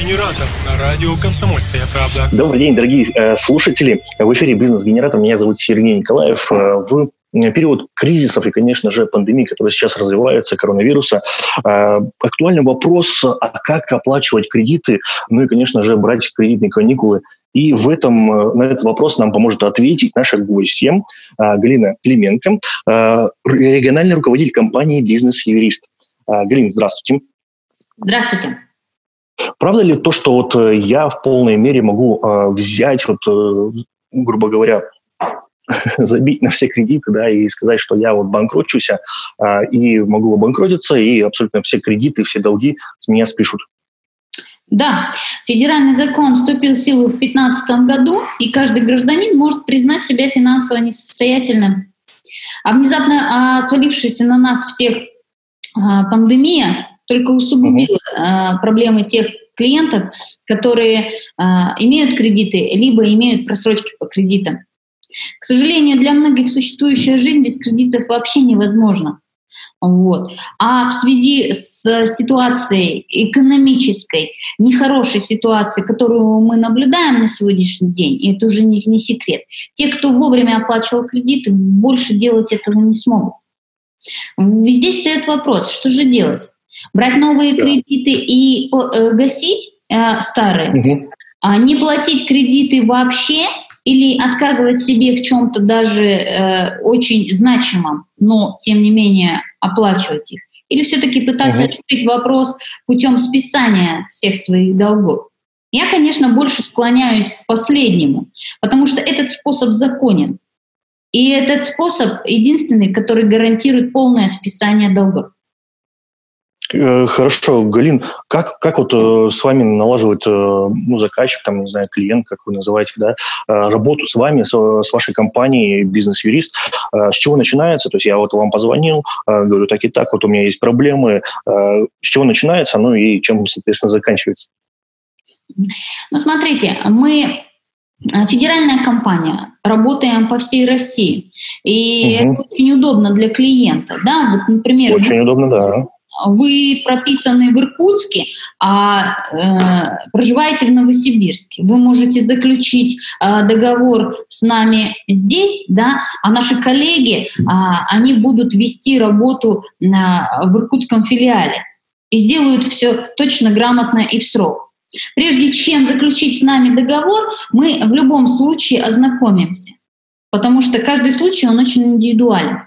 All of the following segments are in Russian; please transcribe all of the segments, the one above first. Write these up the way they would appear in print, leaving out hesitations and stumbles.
«Бизнес-генератор» на радио «Комсомольская правда». Добрый день, дорогие слушатели. В эфире «Бизнес-генератор». Меня зовут Сергей Николаев. В период кризисов и, конечно же, пандемии, которая сейчас развивается, коронавируса, актуальный вопрос, а как оплачивать кредиты, ну и, конечно же, брать кредитные каникулы. И на этот вопрос нам поможет ответить наша гостья Галина Клименко, региональный руководитель компании «Бизнес-юрист». Галина, здравствуйте. Здравствуйте. Правда ли то, что вот я в полной мере могу взять, грубо говоря, забить на все кредиты, да, и сказать, что я вот банкротчусь, и могу обанкротиться, и абсолютно все кредиты, все долги с меня спишут? Да, федеральный закон вступил в силу в 2015 году, и каждый гражданин может признать себя финансово несостоятельным. А внезапно свалившаяся на нас всех пандемия только усугубила проблемы тех клиентов, которые имеют кредиты, либо имеют просрочки по кредитам. К сожалению, для многих существующая жизнь без кредитов вообще невозможна. Вот. А в связи с ситуацией экономической, нехорошей ситуацией, которую мы наблюдаем на сегодняшний день, и это уже не секрет, те, кто вовремя оплачивал кредиты, больше делать этого не смогут. Здесь стоит вопрос, что же делать? Брать новые кредиты и гасить старые? Не платить кредиты вообще? Или отказывать себе в чем-то даже очень значимом, но, тем не менее, оплачивать их? Или все-таки пытаться решить вопрос путем списания всех своих долгов? Я, конечно, больше склоняюсь к последнему, потому что этот способ законен. И этот способ единственный, который гарантирует полное списание долгов. Хорошо, Галин, как вот с вами налаживает заказчик, там, не знаю, клиент, как вы называете, да, работу с вами, с вашей компанией «Бизнес-юрист», с чего начинается? То есть я вот вам позвонил, говорю так и так, вот у меня есть проблемы, с чего начинается, ну и чем, соответственно, заканчивается? Ну, смотрите, мы федеральная компания, работаем по всей России, и это очень удобно для клиента, да, вот, например... Очень удобно, да. Вы прописаны в Иркутске, а проживаете в Новосибирске. Вы можете заключить договор с нами здесь, да, а наши коллеги, они будут вести работу в иркутском филиале и сделают все точно, грамотно и в срок. Прежде чем заключить с нами договор, мы в любом случае ознакомимся, потому что каждый случай, он очень индивидуален.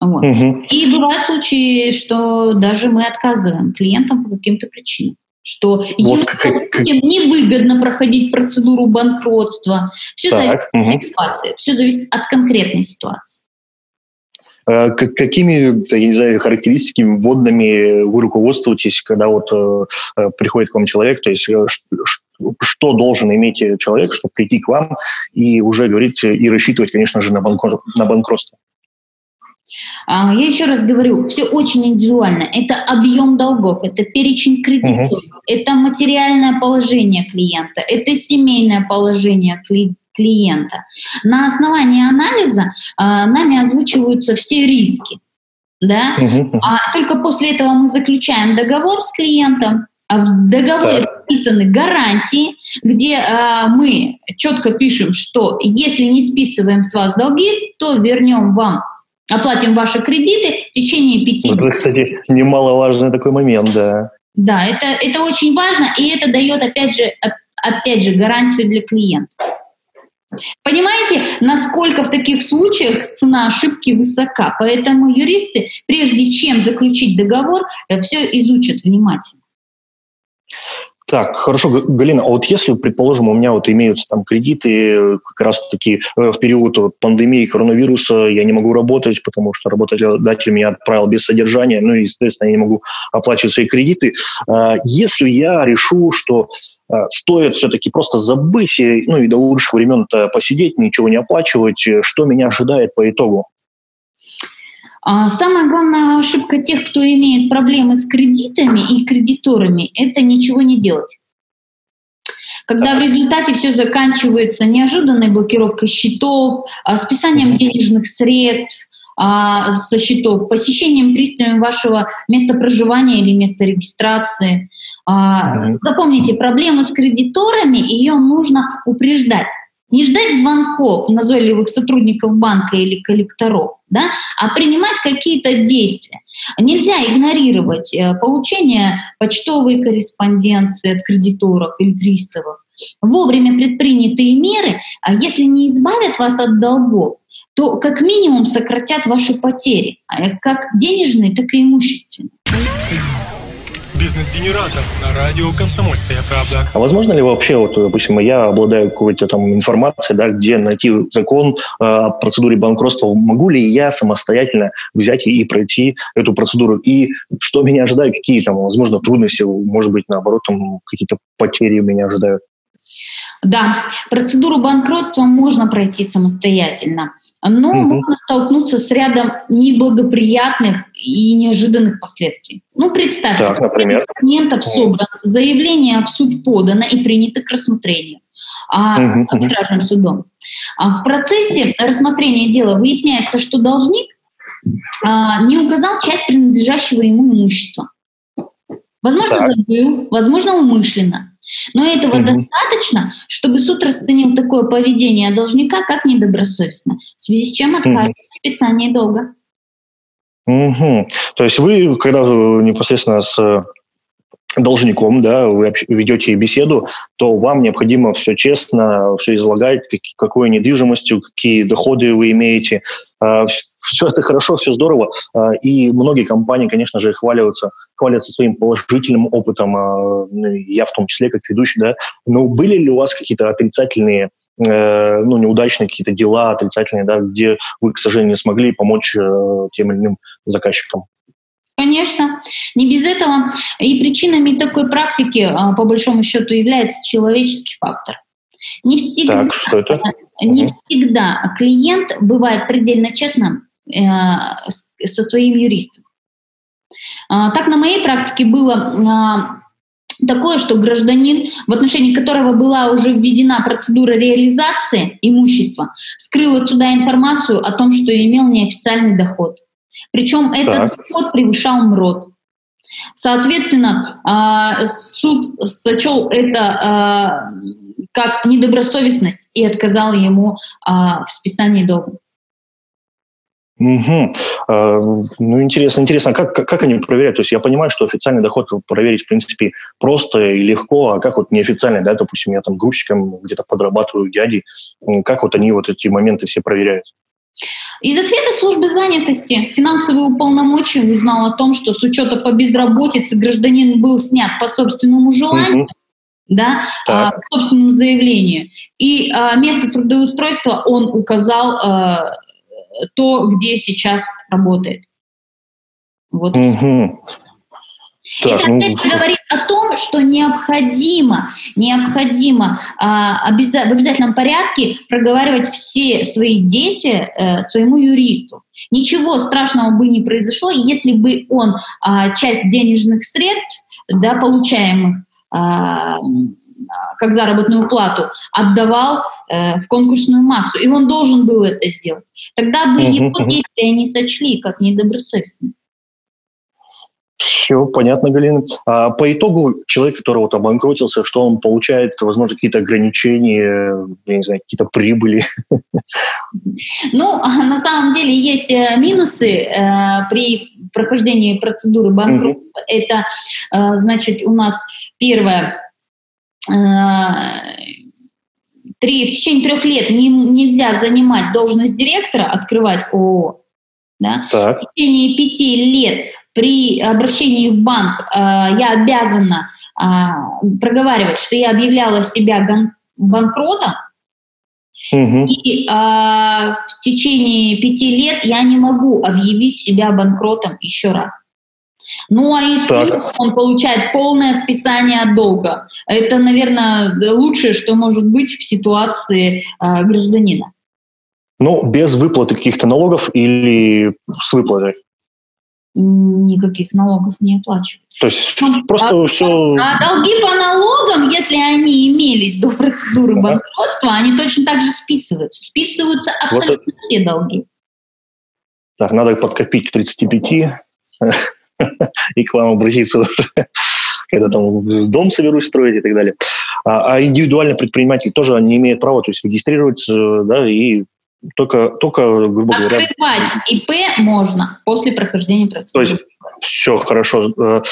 Вот. И бывают случаи, что даже мы отказываем клиентам по каким-то причинам, что ему невыгодно проходить процедуру банкротства. Все зависит от ситуации, все зависит от конкретной ситуации. Какими, я не знаю, характеристиками, вводными вы руководствуетесь, когда вот приходит к вам человек, то есть что должен иметь человек, чтобы прийти к вам и уже говорить и рассчитывать, конечно же, на банкротство? Я еще раз говорю, все очень индивидуально. Это объем долгов, это перечень кредитов, это материальное положение клиента, это семейное положение клиента. На основании анализа нами озвучиваются все риски. Да? А только после этого мы заключаем договор с клиентом. В договоре прописаны гарантии, где мы четко пишем, что если не списываем с вас долги, то вернем вам, оплатим ваши кредиты в течение 5 лет. Это, кстати, немаловажный такой момент, да. Да, это очень важно, и это дает, опять же, гарантию для клиента. Понимаете, насколько в таких случаях цена ошибки высока? Поэтому юристы, прежде чем заключить договор, все изучат внимательно. Так, хорошо, Галина, а вот если, предположим, у меня вот имеются там кредиты, как раз-таки в период пандемии коронавируса я не могу работать, потому что работодатель меня отправил без содержания, ну и, естественно, я не могу оплачивать свои кредиты. Если я решу, что стоит все-таки просто забыть, ну и до лучших времен-то посидеть, ничего не оплачивать, что меня ожидает по итогу? Самая главная ошибка тех, кто имеет проблемы с кредитами и кредиторами, это ничего не делать. Когда в результате все заканчивается неожиданной блокировкой счетов, списанием денежных средств, со счетов, посещением пристроем вашего места проживания или места регистрации. Запомните, проблему с кредиторами, ее нужно упреждать. Не ждать звонков назойливых сотрудников банка или коллекторов, да, а принимать какие-то действия. Нельзя игнорировать получение почтовой корреспонденции от кредиторов или приставов. Вовремя предпринятые меры, если не избавят вас от долгов, то как минимум сократят ваши потери, как денежные, так и имущественные. Бизнес-генератор на радио «Комсомольская правда». А возможно ли вообще, вот, допустим, я обладаю какой-то там информацией, да, где найти закон о процедуре банкротства? Могу ли я самостоятельно взять и пройти эту процедуру? И что меня ожидает? Какие там, возможно, трудности? Может быть, наоборот, там какие-то потери меня ожидают? Да, процедуру банкротства можно пройти самостоятельно, но можно столкнуться с рядом неблагоприятных и неожиданных последствий. Ну, представьте, так, например, документов собрано, заявление в суд подано и принято к рассмотрению арбитражным судом. В процессе рассмотрения дела выясняется, что должник не указал часть принадлежащего ему имущества. Возможно, забыл, возможно, умышленно. Но этого достаточно, чтобы суд расценил такое поведение должника как недобросовестно, в связи с чем откажет списание долга. То есть вы, когда непосредственно с должником, да, вы ведете беседу, то вам необходимо все честно, все излагать, какой недвижимостью, какие доходы вы имеете. Все это хорошо, все здорово. И многие компании, конечно же, хвалятся своим положительным опытом, я в том числе, как ведущий, да. Но были ли у вас какие-то отрицательные, неудачные какие-то дела отрицательные, да, где вы, к сожалению, не смогли помочь тем или иным заказчикам? Конечно, не без этого. И причинами такой практики, по большому счету, является человеческий фактор. Не всегда, так, что это? Не всегда клиент бывает предельно честным со своим юристом. Так на моей практике было такое, что гражданин, в отношении которого была уже введена процедура реализации имущества, скрыл от суда информацию о том, что имел неофициальный доход. Причем этот доход превышал МРОТ. Соответственно, суд сочел это как недобросовестность и отказал ему в списании долга. Интересно, как они проверяют? То есть я понимаю, что официальный доход проверить, в принципе, просто и легко, а как вот неофициальный, да, допустим, я там грузчиком где-то подрабатываю дядей, как вот они вот эти моменты все проверяют? Из ответа службы занятости финансовый уполномоченный узнал о том, что с учета по безработице гражданин был снят по собственному желанию, по собственному заявлению, и место трудоустройства он указал то, где сейчас работает. Вот. Это опять говорит о том, что необходимо в обязательном порядке проговаривать все свои действия своему юристу. Ничего страшного бы не произошло, если бы он часть денежных средств, да, получаемых как заработную плату, отдавал в конкурсную массу. И он должен был это сделать. Тогда бы его действия не сочли как недобросовестные. Все понятно, Галина. А по итогу человек, который вот обанкротился, что он получает? Возможно, какие-то ограничения, я не знаю, какие-то прибыли? Ну, на самом деле есть минусы при прохождении процедуры банкротства. Это, значит, у нас первое... в течение 3 лет нельзя занимать должность директора, открывать ООО. Да? В течение 5 лет при обращении в банк я обязана проговаривать, что я объявляла себя банкротом, и в течение 5 лет я не могу объявить себя банкротом еще раз. Ну, а если он получает полное списание долга, это, наверное, лучшее, что может быть в ситуации гражданина. Ну, без выплаты каких-то налогов или с выплатой? Никаких налогов не оплачивают. То есть просто все... А долги по налогам, если они имелись до процедуры банкротства, они точно так же списываются. Списываются абсолютно все долги. Так, надо подкопить к 35 и к вам обратиться уже, когда там дом соберусь строить и так далее. А индивидуально предприниматель тоже не имеет права, то есть регистрироваться, да, и только грубо говоря... Открывать ИП можно после прохождения процедуры. То есть все хорошо.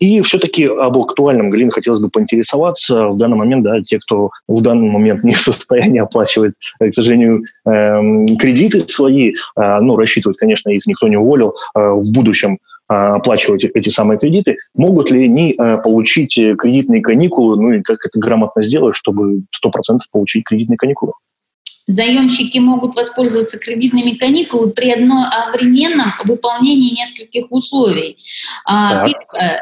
И все-таки об актуальном, Галина, хотелось бы поинтересоваться. В данный момент, да, те, кто в данный момент не в состоянии оплачивать, к сожалению, кредиты свои, ну, рассчитывают, конечно, их никто не уволил, в будущем оплачивать эти самые кредиты, могут ли они получить кредитные каникулы, ну и как это грамотно сделать, чтобы 100% получить кредитные каникулы? Заемщики могут воспользоваться кредитными каникулами при одновременном выполнении нескольких условий. Так.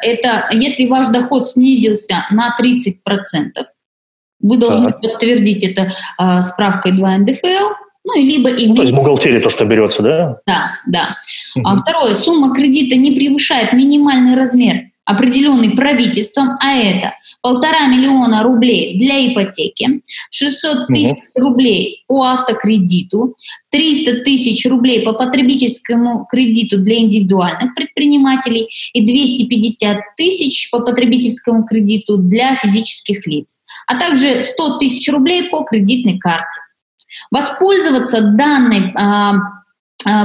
Это если ваш доход снизился на 30%, вы должны подтвердить это справкой 2НДФЛ, ну, либо иметь... То есть в бухгалтерии то, что берется, да? Да. Второе, сумма кредита не превышает минимальный размер, определенный правительством, а это 1,5 миллиона рублей для ипотеки, 600 тысяч рублей по автокредиту, 300 тысяч рублей по потребительскому кредиту для индивидуальных предпринимателей и 250 тысяч по потребительскому кредиту для физических лиц, а также 100 тысяч рублей по кредитной карте. Воспользоваться данной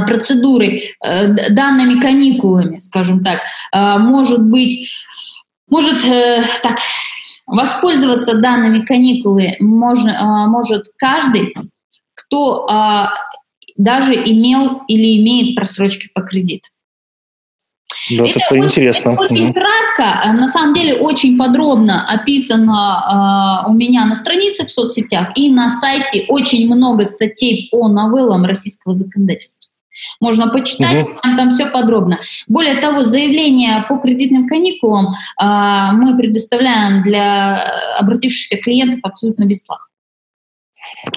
процедурой, данными каникулами, скажем так, воспользоваться данными каникулами может каждый, кто даже имел или имеет просрочки по кредиту. Да, это очень интересно. Очень кратко, на самом деле очень подробно описано у меня на страницах в соцсетях и на сайте очень много статей по новеллам российского законодательства. Можно почитать, там все подробно. Более того, заявление по кредитным каникулам мы предоставляем для обратившихся клиентов абсолютно бесплатно.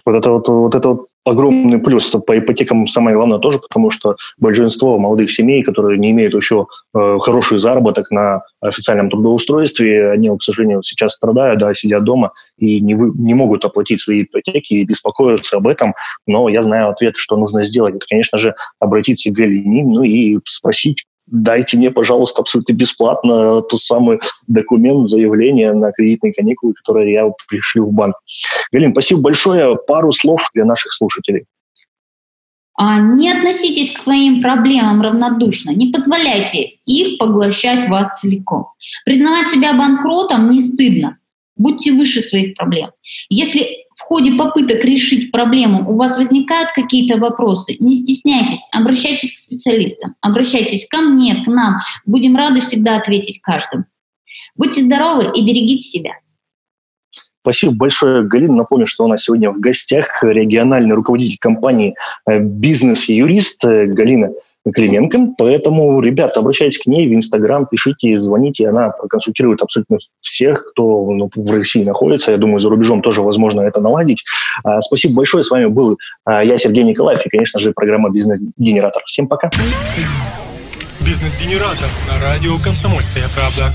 Вот это огромный плюс по ипотекам, самое главное тоже, потому что большинство молодых семей, которые не имеют еще хороший заработок на официальном трудоустройстве, они, к сожалению, сейчас страдают, да, сидят дома и не могут оплатить свои ипотеки и беспокоятся об этом. Но я знаю ответ, что нужно сделать. Это, конечно же, обратиться к Галине, ну и спросить: дайте мне, пожалуйста, абсолютно бесплатно тот самый документ, заявление на кредитные каникулы, которые я пришлю в банк. Галин, спасибо большое. Пару слов для наших слушателей. Не относитесь к своим проблемам равнодушно. Не позволяйте их поглощать вас целиком. Признавать себя банкротом не стыдно. Будьте выше своих проблем. Если в ходе попыток решить проблему у вас возникают какие-то вопросы, не стесняйтесь, обращайтесь к специалистам, обращайтесь ко мне, к нам. Будем рады всегда ответить каждому. Будьте здоровы и берегите себя. Спасибо большое, Галина. Напомню, что у нас сегодня в гостях региональный руководитель компании «Бизнес-юрист» Галина Клименко. Поэтому, ребята, обращайтесь к ней в Инстаграм, пишите, звоните. Она проконсультирует абсолютно всех, кто в России находится. Я думаю, за рубежом тоже возможно это наладить. Спасибо большое. С вами был я, Сергей Николаев, и, конечно же, программа «Бизнес-генератор». Всем пока. «Бизнес-генератор» на радио «Комсомольская правда».